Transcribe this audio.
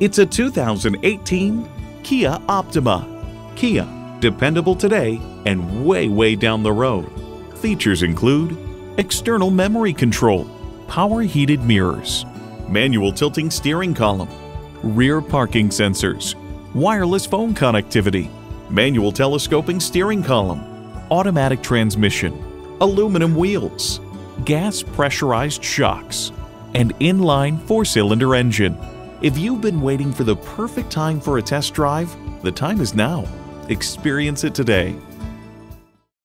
It's a 2018 Kia Optima. Kia, dependable today and way, way down the road. Features include external memory control, power heated mirrors, manual tilting steering column, rear parking sensors, wireless phone connectivity, manual telescoping steering column, automatic transmission, aluminum wheels, gas pressurized shocks, and inline four-cylinder engine. If you've been waiting for the perfect time for a test drive, the time is now. Experience it today.